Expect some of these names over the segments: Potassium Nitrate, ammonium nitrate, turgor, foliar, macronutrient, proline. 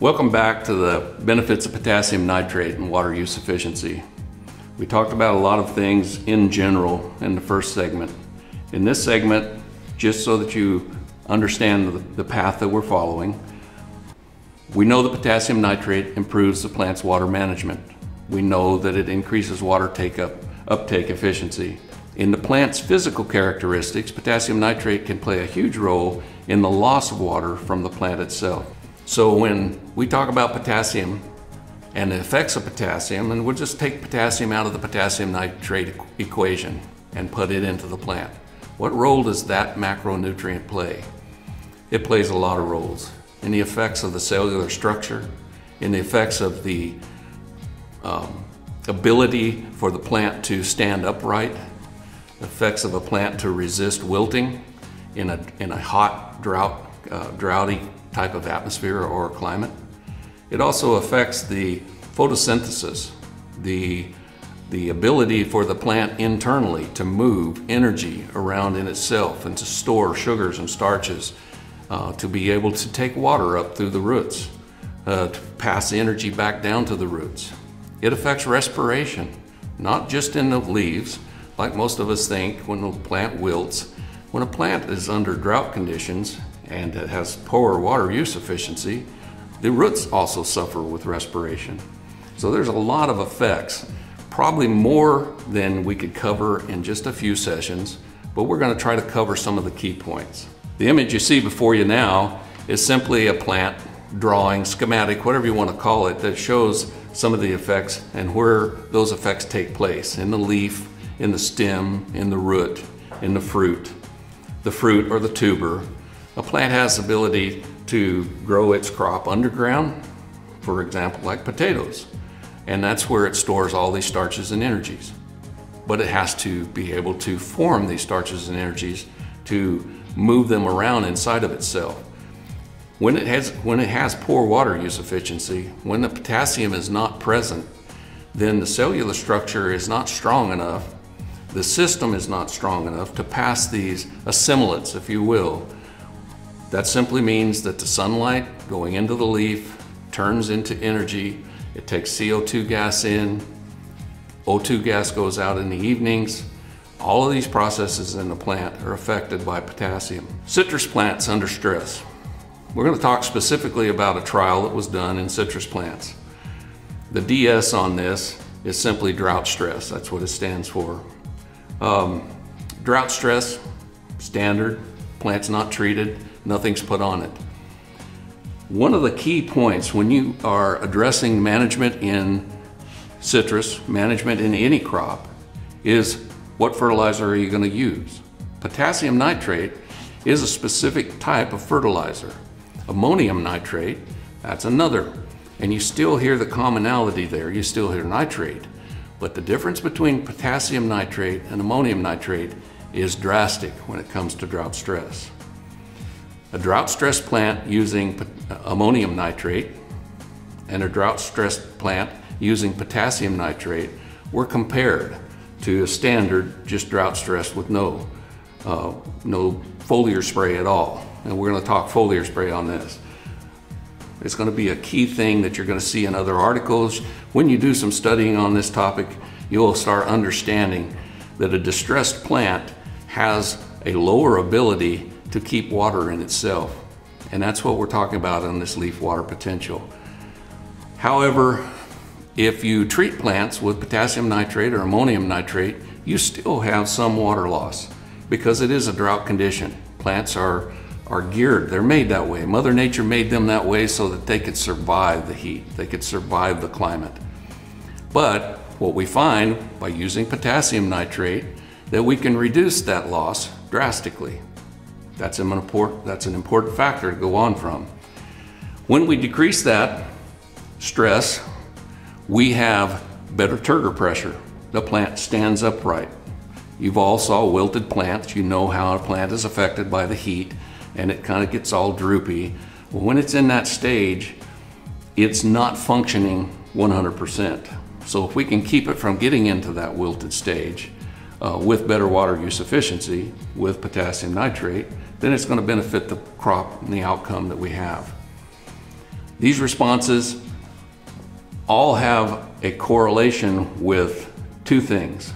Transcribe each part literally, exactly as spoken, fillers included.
Welcome back to the benefits of potassium nitrate and water use efficiency. We talked about a lot of things in general in the first segment. In this segment, just so that you understand the path that we're following, we know that potassium nitrate improves the plant's water management. We know that it increases water take up, uptake efficiency. In the plant's physical characteristics, potassium nitrate can play a huge role in the loss of water from the plant itself. So when we talk about potassium and the effects of potassium, and we'll just take potassium out of the potassium nitrate equation and put it into the plant. What role does that macronutrient play? It plays a lot of roles in the effects of the cellular structure, in the effects of the um, ability for the plant to stand upright, effects of a plant to resist wilting in a, in a hot, drought, uh, droughty type of atmosphere or climate. It also affects the photosynthesis, the, the ability for the plant internally to move energy around in itself and to store sugars and starches, uh, to be able to take water up through the roots, uh, to pass the energy back down to the roots. It affects respiration, not just in the leaves, like most of us think when the plant wilts. When a plant is under drought conditions and it has poor water use efficiency, the roots also suffer with respiration. So there's a lot of effects, probably more than we could cover in just a few sessions, but we're going to try to cover some of the key points. The image you see before you now is simply a plant drawing, schematic, whatever you want to call it, that shows some of the effects and where those effects take place in the leaf, in the stem, in the root, in the fruit, the fruit or the tuber. A plant has the ability to grow its crop underground, for example, like potatoes. And that's where it stores all these starches and energies. But it has to be able to form these starches and energies to move them around inside of itself. When it has, when it has poor water use efficiency, when the potassium is not present, then the cellular structure is not strong enough, the system is not strong enough to pass these assimilates, if you will. That simply means that the sunlight going into the leaf turns into energy, it takes C O two gas in, O two gas goes out in the evenings. All of these processes in the plant are affected by potassium. Citrus plants under stress. We're going to talk specifically about a trial that was done in citrus plants. The D S on this is simply drought stress. That's what it stands for. Um, drought stress, standard, plant's not treated, nothing's put on it. One of the key points when you are addressing management in citrus, management in any crop, is what fertilizer are you going to use? Potassium nitrate is a specific type of fertilizer. Ammonium nitrate, that's another. And you still hear the commonality there, you still hear nitrate. But the difference between potassium nitrate and ammonium nitrate is drastic when it comes to drought stress. A drought stress plant using ammonium nitrate and a drought stress plant using potassium nitrate were compared to a standard just drought stress with no, uh, no foliar spray at all. And we're going to talk foliar spray on this. It's going to be a key thing that you're going to see in other articles. When you do some studying on this topic, you'll start understanding that a distressed plant has a lower ability to keep water in itself. And that's what we're talking about on this leaf water potential. However, if you treat plants with potassium nitrate or ammonium nitrate, you still have some water loss because it is a drought condition. Plants are are geared, they're made that way. Mother Nature made them that way so that they could survive the heat, they could survive the climate. But what we find by using potassium nitrate, that we can reduce that loss drastically. That's an important, that's an important factor to go on from. When we decrease that stress, we have better turgor pressure. The plant stands upright. You've all saw wilted plants, you know how a plant is affected by the heat, and it kind of gets all droopy. Well, when it's in that stage, it's not functioning one hundred percent. So if we can keep it from getting into that wilted stage uh, with better water use efficiency, with potassium nitrate, then it's going to benefit the crop and the outcome that we have. These responses all have a correlation with two things: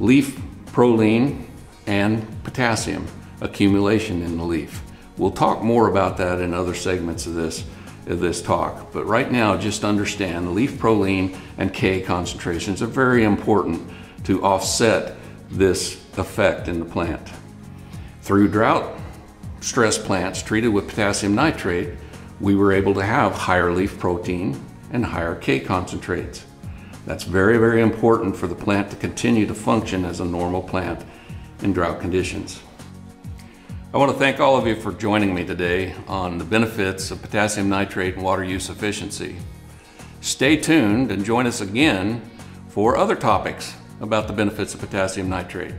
leaf proline and potassium accumulation in the leaf. We'll talk more about that in other segments of this, of this talk, but right now just understand the leaf proline and K concentrations are very important to offset this effect in the plant. Through drought stress plants treated with potassium nitrate, we were able to have higher leaf protein and higher K concentrates. That's very, very important for the plant to continue to function as a normal plant in drought conditions. I want to thank all of you for joining me today on the benefits of potassium nitrate and water use efficiency. Stay tuned and join us again for other topics about the benefits of potassium nitrate.